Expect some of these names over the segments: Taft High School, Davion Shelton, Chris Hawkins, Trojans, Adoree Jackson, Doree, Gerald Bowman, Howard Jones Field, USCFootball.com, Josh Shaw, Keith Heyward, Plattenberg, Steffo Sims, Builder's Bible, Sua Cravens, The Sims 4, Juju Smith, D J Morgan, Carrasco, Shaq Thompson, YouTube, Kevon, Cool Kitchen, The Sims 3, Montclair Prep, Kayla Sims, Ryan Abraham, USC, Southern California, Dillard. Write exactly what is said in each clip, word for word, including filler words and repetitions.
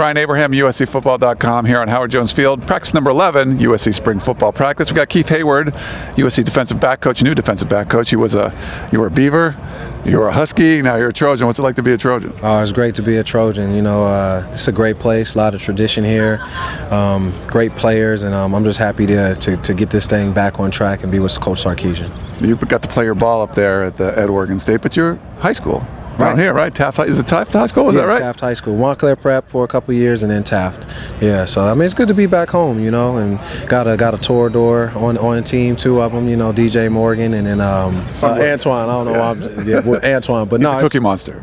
Ryan Abraham, U S C Football dot com, here on Howard Jones Field. Practice number eleven, U S C spring football practice. We've got Keith Heyward, U S C defensive back coach, new defensive back coach. He was a, you were a Beaver, you were a Husky, now you're a Trojan. What's it like to be a Trojan? Oh, it's great to be a Trojan. You know, uh, it's a great place, a lot of tradition here, um, great players, and um, I'm just happy to, to, to get this thing back on track and be with Coach Sarkeesian. You got to play your ball up there at, the, at Oregon State, but you're high school. Right here, right? Taft High, is it Taft High School? Is yeah, that right? Taft High School, Montclair Prep for a couple years, and then Taft. Yeah, so I mean, it's good to be back home, you know, and got a got a Torador on on a team, two of them, you know, D J Morgan and then um, uh, Antoine. I don't know yeah. why I'm yeah, well, Antoine, but no, nah, Cookie Monster.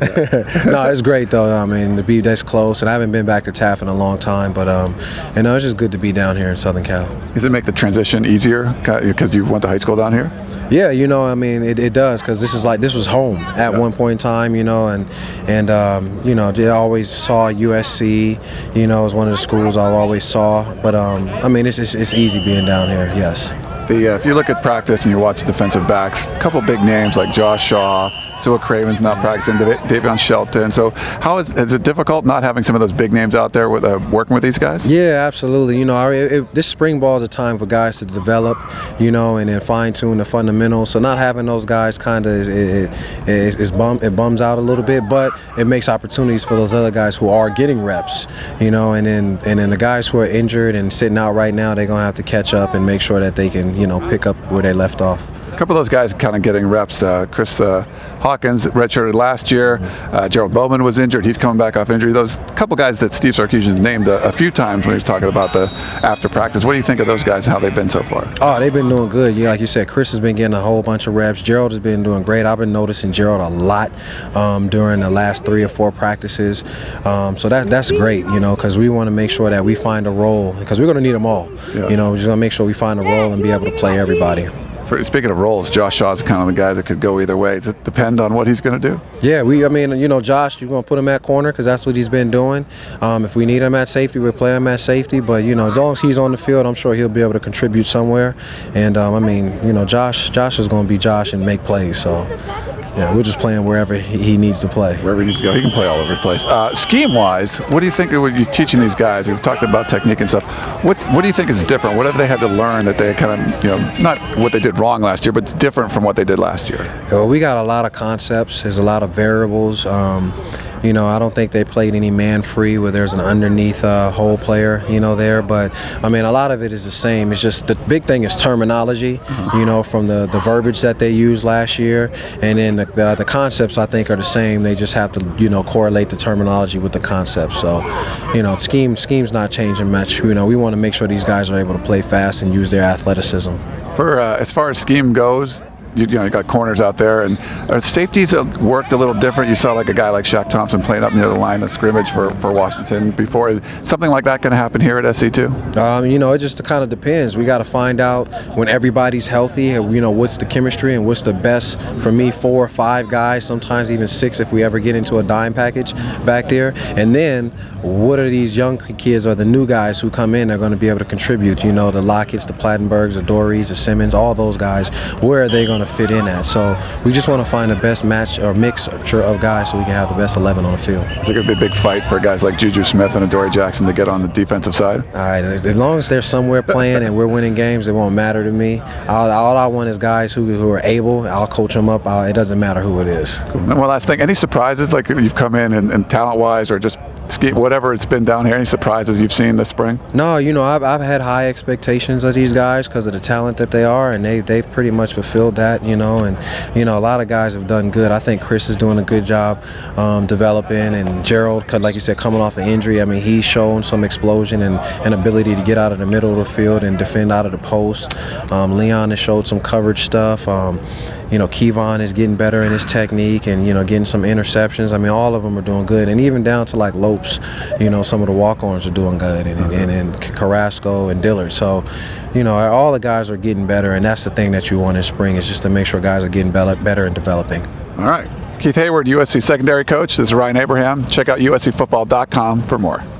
No, it's great though. I mean, to be this close, and I haven't been back to Taft in a long time, but um, you know, it's just good to be down here in Southern Cal. Does it make the transition easier because you went to high school down here? Yeah, you know, I mean, it, it does, because this is like this was home at yeah. one point in time, you know. Know, and and um, you know, I always saw U S C. You know, it was one of the schools I always saw. But um, I mean, it's, it's it's easy being down here. Yes. The, uh, if you look at practice and you watch defensive backs, a couple big names like Josh Shaw, Sua Cravens not practicing, Davion Shelton. So how is, is it difficult not having some of those big names out there with uh, working with these guys? Yeah, absolutely. You know, I, it, this spring ball is a time for guys to develop, you know, and then fine-tune the fundamentals. So not having those guys kind of it, it, it, it, bum, it bums out a little bit, but it makes opportunities for those other guys who are getting reps, you know, and then, and then the guys who are injured and sitting out right now, they're going to have to catch up and make sure that they can, you know, pick up where they left off. A couple of those guys kind of getting reps. Uh, Chris uh, Hawkins redshirted last year. Uh, Gerald Bowman was injured. He's coming back off injury. Those couple guys that Steve Sarkisian named a, a few times when he was talking about the after practice. What do you think of those guys, how they've been so far? Oh, they've been doing good. Yeah, like you said, Chris has been getting a whole bunch of reps. Gerald has been doing great. I've been noticing Gerald a lot um, during the last three or four practices. Um, so that, that's great, you know, because we want to make sure that we find a role, because we're going to need them all. Yeah. You know, we're just going to make sure we find a role and be able to play everybody. For, speaking of roles, Josh Shaw's kind of the guy that could go either way. Does it depend on what he's going to do? Yeah, we. I mean, you know, Josh, you're going to put him at corner because that's what he's been doing. Um, if we need him at safety, we'll play him at safety. But, you know, as long as he's on the field, I'm sure he'll be able to contribute somewhere. And, um, I mean, you know, Josh Josh is going to be Josh and make plays. So, yeah, we're just playing wherever he needs to play. Wherever he needs to go. He can play all over the place. Uh, Scheme-wise, what do you think you're teaching these guys? We've talked about technique and stuff. What, what do you think is different? What have they had to learn that they kind of, you know, not what they did wrong last year, but it's different from what they did last year? Well, we got a lot of concepts. There's a lot of variables. Um, you know, I don't think they played any man free where there's an underneath uh, hole player, you know, there. But, I mean, a lot of it is the same. It's just the big thing is terminology, mm-hmm. you know, from the, the verbiage that they used last year. And then the, the, the concepts, I think, are the same. They just have to, you know, correlate the terminology with the concept. So, you know, scheme scheme's not changing much. You know, we want to make sure these guys are able to play fast and use their athleticism. For uh, as far as scheme goes, you, you know, you got corners out there, and uh, safeties worked a little different. You saw like a guy like Shaq Thompson playing up near the line of scrimmage for, for Washington before. Is something like that going to happen here at S C two? Um, you know, it just kind of depends. We got to find out when everybody's healthy, you know, what's the chemistry and what's the best, for me, four or five guys, sometimes even six if we ever get into a dime package back there. And then what are these young kids or the new guys who come in are going to be able to contribute? You know, the Lockett's, the Plattenbergs, the Dorees, the Simmons, all those guys, where are they going to fit in at? So we just want to find the best match or mix of guys so we can have the best eleven on the field. Is it going to be a big fight for guys like Juju Smith and Adoree Jackson to get on the defensive side? All right, as long as they're somewhere playing and we're winning games, it won't matter to me. I'll, all I want is guys who, who are able. I'll coach them up. I'll, it doesn't matter who it is. Cool. And one last thing, any surprises like you've come in and, and talent-wise or just scheme, whatever it's been down here, any surprises you've seen this spring? No, you know, I've, I've had high expectations of these guys because of the talent that they are, and they, they've pretty much fulfilled that, you know, and, you know, a lot of guys have done good. I think Chris is doing a good job um, developing, and Gerald, like you said, coming off an injury, I mean, he's shown some explosion and, and ability to get out of the middle of the field and defend out of the post. Um, Leon has showed some coverage stuff. Um, you know, Kevon is getting better in his technique and, you know, getting some interceptions. I mean, all of them are doing good, and even down to, like, low. You know, some of the walk-ons are doing good, and, okay. and, and Carrasco and Dillard. So, you know, all the guys are getting better, and that's the thing that you want in spring is just to make sure guys are getting better and developing. All right. Keith Heyward, U S C secondary coach. This is Ryan Abraham. Check out U S C football dot com for more.